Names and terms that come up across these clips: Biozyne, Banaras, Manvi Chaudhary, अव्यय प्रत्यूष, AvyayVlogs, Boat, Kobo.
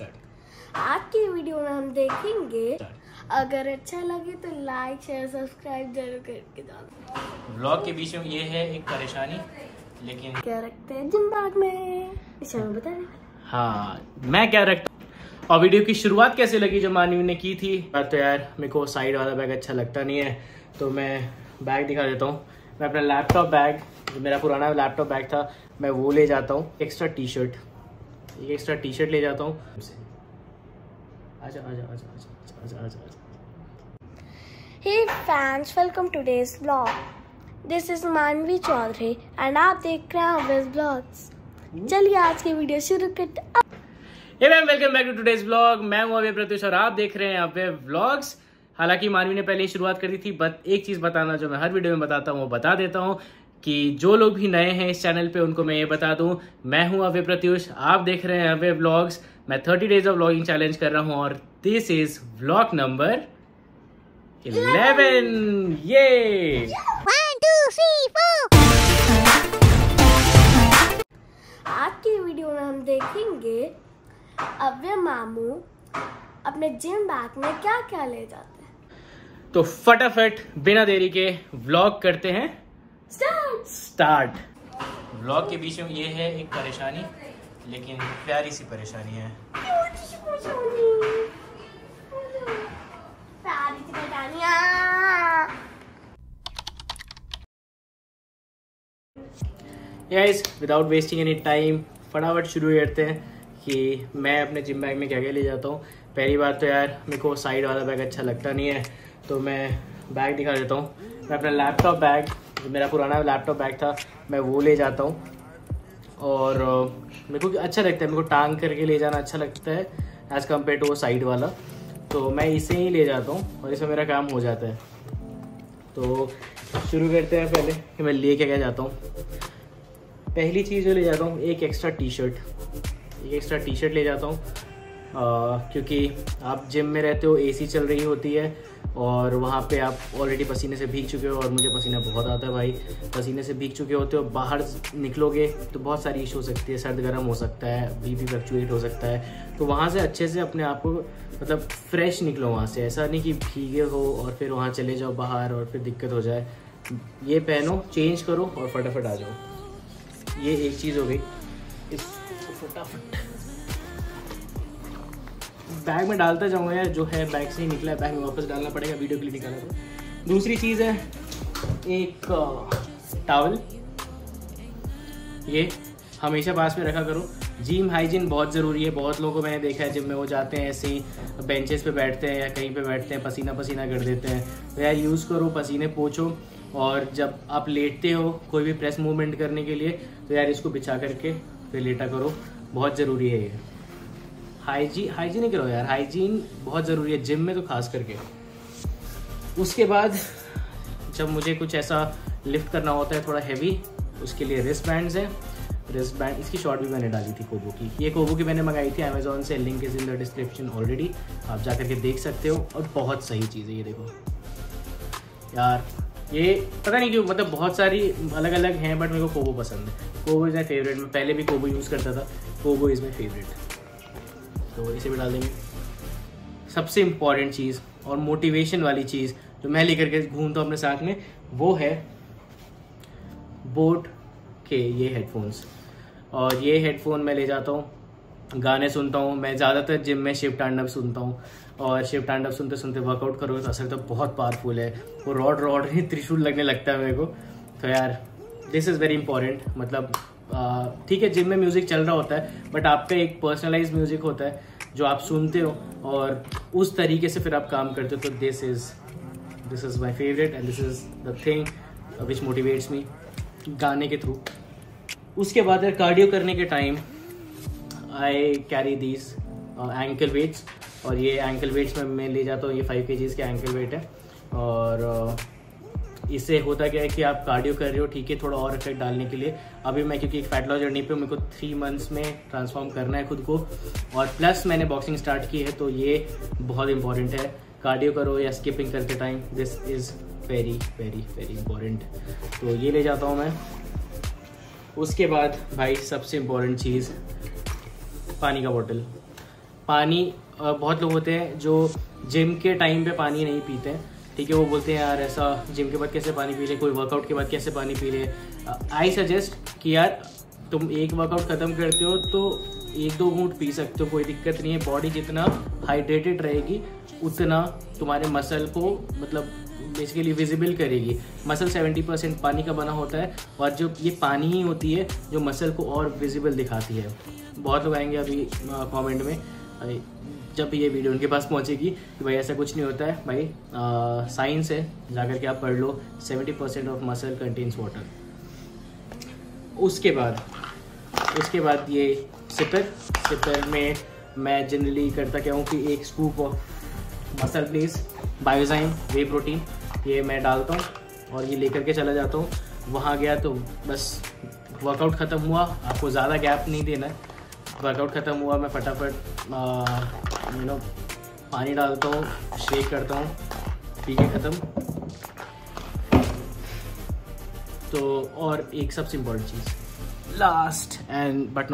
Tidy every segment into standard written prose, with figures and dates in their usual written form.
आज की वीडियो में हम देखेंगे, अगर अच्छा लगे तो लाइक शेयर सब्सक्राइब जरूर करके जाना। ब्लॉग के बीच में ये है एक परेशानी, लेकिन क्या रखते हैं दिमाग में बता रहे। हाँ, मैं क्या रखता। और वीडियो की शुरुआत कैसे लगी जो मानवी ने की थी। तो यार मेरे को साइड वाला बैग अच्छा लगता नहीं है, तो मैं बैग दिखा देता हूँ। मैं अपना लैपटॉप बैग, मेरा पुराना लैपटॉप बैग था, मैं वो ले जाता हूँ। एक्स्ट्रा टी शर्ट ले जाता हूँ। Hey fans, welcome to today's vlog. This is Manvi Chaudhary and आप देख रहे हैं AvyayVlogs ब्लॉग्स। चलिए आज की वीडियो शुरू करते हैं। Hey ma'am, welcome back to today's vlog. मैं हूँ अव्यय प्रत्यूष और आप देख रहे हैं AvyayVlogs। हालांकि मानवी ने पहले ही शुरुआत कर दी थी, बट एक चीज बताना जो मैं हर वीडियो में बताता हूँ वो बता देता हूँ कि जो लोग भी नए हैं इस चैनल पे उनको मैं ये बता दूं, मैं हूं अव्यय प्रत्यूष, आप देख रहे हैं अव्यय व्लॉग्स। मैं 30 डेज ऑफ व्लॉगिंग चैलेंज कर रहा हूं और दिस इज व्लॉग नंबर 11। ये 1 2 3 4। आज की वीडियो में हम देखेंगे अव्यय मामू अपने जिम बैग में क्या क्या ले जाते हैं। तो फटाफट बिना देरी के व्लॉग करते हैं स्टार्ट। व्लॉग के बीच में ये है एक परेशानी, लेकिन प्यारी सी परेशानी है। Guys, without wasting any time फटाफट शुरू करते हैं कि मैं अपने जिम बैग में क्या क्या ले जाता हूँ। पहली बात तो यार मेरे को साइड वाला बैग अच्छा लगता नहीं है, तो मैं बैग दिखा देता हूँ। मैं अपना लैपटॉप बैग, मेरा पुराना लैपटॉप बैग था, मैं वो ले जाता हूँ। और मेरे को अच्छा लगता है, मेरे को टांग करके ले जाना अच्छा लगता है एज़ कम्पेयर टू वो साइड वाला, तो मैं इसे ही ले जाता हूँ और इसमें मेरा काम हो जाता है। तो शुरू करते हैं पहले कि मैं ले क्या क्या जाता हूँ। पहली चीज़ जो ले जाता हूँ, एक एक्स्ट्रा टी शर्ट ले जाता हूँ, क्योंकि आप जिम में रहते हो, AC चल रही होती है और वहाँ पे आप ऑलरेडी पसीने से भीग चुके हो, और मुझे पसीना बहुत आता है भाई। पसीने से भीग चुके होते हो, बाहर निकलोगे तो बहुत सारी इशू हो सकती है, सर्द गर्म हो सकता है, बीपी फ्लक्चुएट हो सकता है। तो वहाँ से अच्छे से अपने आप को मतलब फ्रेश निकलो वहाँ से, ऐसा नहीं कि भीगे हो और फिर वहाँ चले जाओ बाहर और फिर दिक्कत हो जाए। ये पहनो, चेंज करो और फटाफट आ जाओ। ये एक चीज़ हो गई। फटाफट बैग में डालता जाऊँगा यार, जो है बैग से ही निकला है, बैग में वापस डालना पड़ेगा वीडियो के लिए निकाला तो। दूसरी चीज़ है एक टॉवल, ये हमेशा पास में रखा करो। जिम हाइजीन बहुत ज़रूरी है। बहुत लोगों को मैंने देखा है जिम में वो जाते हैं, ऐसे ही बेंचेस पे बैठते हैं या कहीं पे बैठते हैं, पसीना पसीना कर देते हैं। तो यार यूज़ करो, पसीने पोंछो। और जब आप लेटते हो कोई भी प्रेस मूवमेंट करने के लिए, तो यार इसको बिछा करके फिर लेटा करो, बहुत ज़रूरी है ये। हाइजीन करो यार, हाइजीन बहुत ज़रूरी है जिम में तो खास करके। उसके बाद जब मुझे कुछ ऐसा लिफ्ट करना होता है थोड़ा हैवी, उसके लिए रिस्ट बैंड्स हैं। रिस्ट बैंड, इसकी शॉर्ट भी मैंने डाली थी कोबो की। ये कोबो की मैंने मंगाई थी अमेज़ॉन से, link is in the description already, आप जा करके देख सकते हो। और बहुत सही चीज़ है ये, देखो यार, ये पता नहीं क्यों मतलब बहुत सारी अलग अलग हैं, बट मेरे को कोबो पसंद है। Kobo is my favourite. मैं पहले भी कोबो यूज़ करता था, कोबो इज़ माई फेवरेट, तो इसे भी डाल देंगे। सबसे इम्पॉर्टेंट चीज़ और मोटिवेशन वाली चीज़ जो मैं लेकर के घूमता हूँ अपने साथ में, वो है बोट के ये हेडफोन्स। और ये हेडफोन मैं ले जाता हूँ, गाने सुनता हूँ। मैं ज़्यादातर जिम में शिव तांडव सुनता हूँ, और शिव तांडव सुनते सुनते वर्कआउट करोगे तो असर तो बहुत पावरफुल है। वो रॉड ही त्रिशूल लगने लगता है मेरे को। तो यार दिस इज़ वेरी इंपॉर्टेंट। मतलब ठीक है जिम में म्यूज़िक चल रहा होता है, बट आप पे एक पर्सनलाइज म्यूज़िक होता है जो आप सुनते हो और उस तरीके से फिर आप काम करते हो। तो this is my favourite and this is the thing which motivates me गाने के थ्रू। उसके बाद कार्डियो करने के time I carry these ankle weights, और ये एंकल वेट्स मैं ले जाता हूँ। ये 5 kg के एंकल वेट है, और इससे होता क्या है कि आप कार्डियो कर रहे हो, ठीक है, थोड़ा और इफेक्ट डालने के लिए। अभी मैं क्योंकि एक फैट लॉस जर्नी पे, मेरे को 3 months में ट्रांसफॉर्म करना है खुद को, और प्लस मैंने बॉक्सिंग स्टार्ट की है, तो ये बहुत इंपॉर्टेंट है। कार्डियो करो या स्किपिंग करते time, this is very very very important. तो ये ले जाता हूँ मैं। उसके बाद भाई सबसे इम्पॉर्टेंट चीज़, पानी का बॉटल। पानी बहुत लोग होते हैं जो जिम के टाइम पे पानी नहीं पीते हैं, ठीक है, वो बोलते हैं यार ऐसा जिम के बाद कैसे पानी पी ले, कोई वर्कआउट के बाद कैसे पानी पी ले। आई सजेस्ट कि यार तुम एक वर्कआउट ख़त्म करते हो तो एक दो घूंट पी सकते हो, कोई दिक्कत नहीं है। बॉडी जितना हाइड्रेटेड रहेगी उतना तुम्हारे मसल को मतलब बेसिकली विजिबल करेगी। मसल 70% पानी का बना होता है और जो ये पानी ही होती है जो मसल को और विजिबल दिखाती है। बहुत लोग आएंगे अभी कमेंट में जब भी ये वीडियो उनके पास पहुंचेगी कि भाई ऐसा कुछ नहीं होता है। भाई साइंस है, जाकर के आप पढ़ लो। 70% ऑफ मसल कंटेन्स वाटर। उसके बाद ये सिपर में मैं जनरली करता क्या हूँ कि एक scoop of MuscleBlaze Biozyme whey protein ये मैं डालता हूँ और ये लेकर के चला जाता हूँ। वहाँ गया तो बस वर्कआउट ख़त्म हुआ, आपको ज़्यादा गैप नहीं देना है। वर्कआउट ख़त्म हुआ, मैं फटाफट पानी डालता हूँ, शेक करता हूँ, पी के ख़त्म। तो और एक सबसे इम्पोर्टेंट चीज़ last but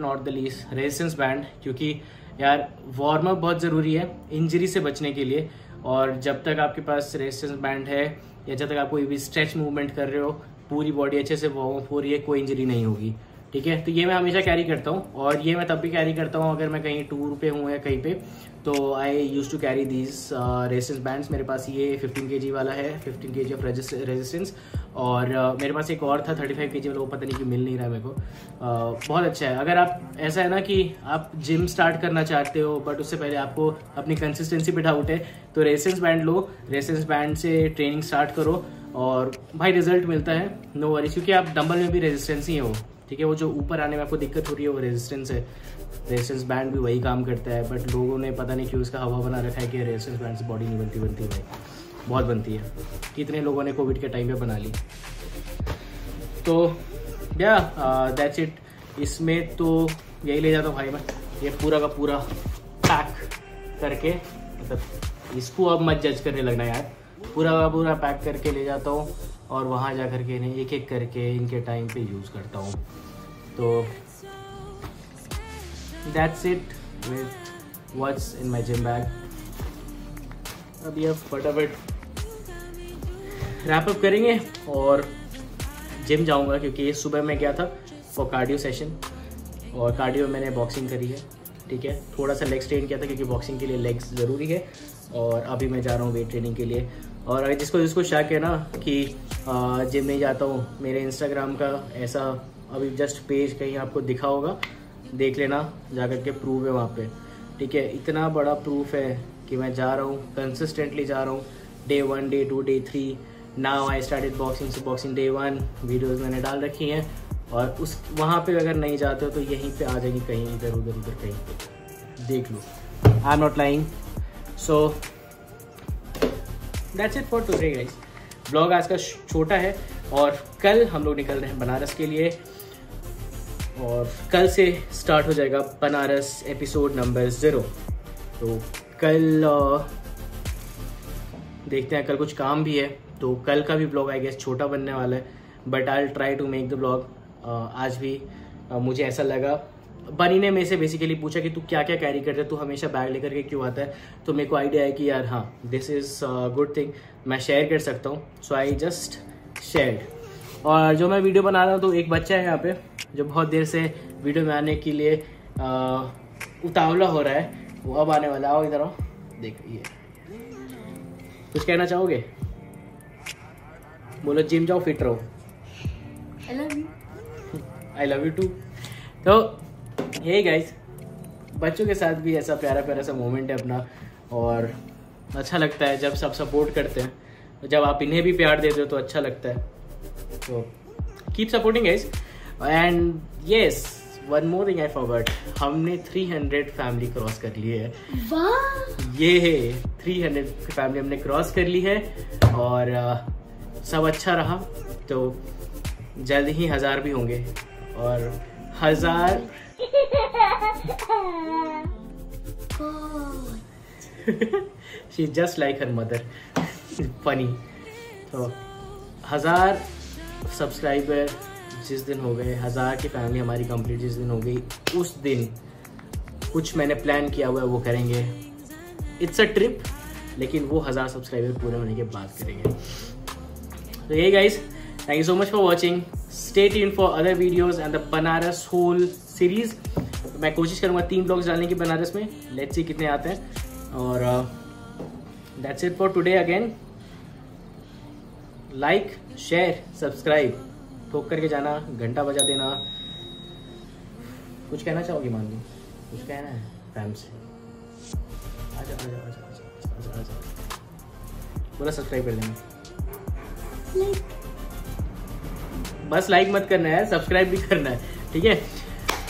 not the least resistance band, क्योंकि यार वार्म अप बहुत ज़रूरी है इंजरी से बचने के लिए। और जब तक आपके पास रेजिस्टेंस बैंड है या जब तक आप कोई भी स्ट्रेच मूवमेंट कर रहे हो, पूरी बॉडी अच्छे से वार्म अप हो रही है, कोई इंजरी नहीं होगी, ठीक है। तो ये मैं हमेशा कैरी करता हूँ और ये मैं तब भी कैरी करता हूँ अगर मैं कहीं टूर पे हूँ या कहीं पे, तो I use to carry these resistance bands. मेरे पास ये 15 kg वाला है, 15 kg ऑफ रेजिस्टेंस, और मेरे पास एक और था 35 kg वाला, वो पता नहीं कि मिल नहीं रहा मेरे को। बहुत अच्छा है अगर आप, ऐसा है ना कि आप जिम स्टार्ट करना चाहते हो बट उससे पहले आपको अपनी कंसिस्टेंसी पे डाउट है, तो रेजिस्टेंस बैंड लो, रेजिस्टेंस बैंड से ट्रेनिंग स्टार्ट करो और भाई रिजल्ट मिलता है, नो वरीज। क्योंकि आप डंबल में भी रेजिस्टेंस ही हो, ठीक है, वो जो ऊपर आने में आपको दिक्कत हो रही है वो रेजिस्टेंस है। रेजिस्टेंस बैंड भी वही काम करता है, बट लोगों ने पता नहीं क्यों इसका हवा बना रखा है कि रेजिस्टेंस बैंड से बॉडी नहीं बनती है। बहुत बनती है, कितने लोगों ने कोविड के टाइम पे बना ली। तो या दैट्स इट, इसमें तो यही ले जाता हूँ भाई मैं, ये पूरा का पूरा पैक करके, मतलब इसको अब मत जज करने लगना यार, पूरा का पूरा पैक करके ले जाता हूँ और वहाँ जा कर के इन्हें एक एक करके इनके टाइम पे यूज़ करता हूँ। तो that's it with what's in my gym bag. अब यह फटाफट रैप अप करेंगे और जिम जाऊँगा, क्योंकि सुबह मैं गया था फॉर कार्डियो सेशन और कार्डियो मैंने बॉक्सिंग करी है, ठीक है, थोड़ा सा लेग्स ट्रेन किया था क्योंकि बॉक्सिंग के लिए लेग्स ज़रूरी है। और अभी मैं जा रहा हूँ वेट ट्रेनिंग के लिए। और जिसको जिसको शक है ना कि जिम नहीं जाता हूँ, मेरे इंस्टाग्राम का ऐसा अभी जस्ट पेज कहीं आपको दिखा होगा, देख लेना, जा कर के प्रूफ है वहाँ पे, ठीक है। इतना बड़ा प्रूफ है कि मैं जा रहा हूँ, कंसिस्टेंटली जा रहा हूँ। day 1 day 2 day 3 now I started boxing, से बॉक्सिंग day 1 वीडियोज़ मैंने डाल रखी हैं। और उस वहाँ पे अगर नहीं जाते हो तो यहीं पे आ जाएगी, कहीं इधर उधर कहीं पे देख लो, I am not lying. So that's it for today guys. Blog आज का छोटा है और कल हम लोग निकल रहे हैं बनारस के लिए और कल से स्टार्ट हो जाएगा बनारस एपिसोड नंबर 0। तो कल देखते हैं, कल कुछ काम भी है तो कल का भी ब्लॉग आई गेस छोटा बनने वाला है, but I will try to make the blog. आज भी मुझे ऐसा लगा, बनी ने मेरे से बेसिकली पूछा कि तू क्या क्या कैरी करता है, तू हमेशा बैग लेकर के क्यों आता है, तो मेरे को आइडिया है कि यार हाँ दिस इज़ गुड थिंग, मैं शेयर कर सकता हूँ, सो आई जस्ट शेयर। और जो मैं वीडियो बना रहा हूँ तो एक बच्चा है यहाँ पे जो बहुत देर से वीडियो में आने के लिए उतावला हो रहा है, वो अब आने वाला। आओ इधर आओ, देख ये कुछ कहना चाहोगे, बोलो। जिम जाओ, फिट रहो। I love you too. तो हे गाइस, बच्चों के साथ भी ऐसा प्यारा प्यारा सा मोमेंट है अपना और अच्छा लगता है जब सब सपोर्ट करते हैं, जब आप इन्हें भी प्यार देते हो तो अच्छा लगता है। तो keep supporting guys. And yes, one more thing I forgot, हमने 300 फैमिली क्रॉस कर ली है। वाह, ये है 300 फैमिली हमने क्रॉस कर ली है और सब अच्छा रहा तो जल्द ही 1000 भी होंगे और 1000 she just like her mother funny. तो 1000 सब्सक्राइबर जिस दिन हो गए, 1000 की फैमिली हमारी कंप्लीट जिस दिन हो गई, उस दिन कुछ मैंने प्लान किया हुआ है वो करेंगे, इट्स अ ट्रिप, लेकिन वो 1000 सब्सक्राइबर पूरे होने के बाद करेंगे। तो ये guys, thank you so much for watching, stay tuned for other videos and the Banaras whole series. मैं कोशिश करूँगा 3 ब्लॉग्स डालने की बनारस में, लेट्स सी कितने आते हैं। और that's it for today. Again like, share, subscribe, ठोक करके जाना, घंटा बजा देना। कुछ कहना चाहोगी मान लो? कुछ कहना है टाइम से? आजा आजा आजा आजा आजा आजा, पूरा सब्सक्राइब कर लेना। बस लाइक मत करना है, सब्सक्राइब भी करना है, ठीक है?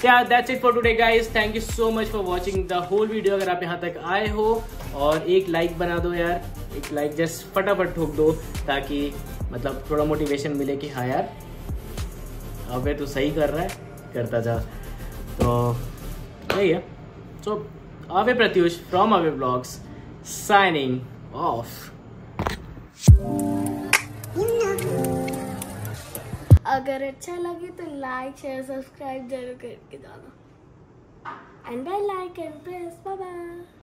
Yeah, that's it for today guys. Thank you so much for watching the whole video. अगर आप यहाँ तक आए हो, और एक लाइक बना दो यार, एक लाइक जस्ट फटाफट ठोक दो, ताकि मतलब थोड़ा मोटिवेशन मिले कि हाँ यार अबे तू सही कर रहा है, करता जा। तो यही है। So अव्यय प्रत्यूष from Avyay vlogs signing off. अगर अच्छा लगे तो लाइक, शेयर, सब्सक्राइब जरूर करके जाना। And bye, like and press, bye bye.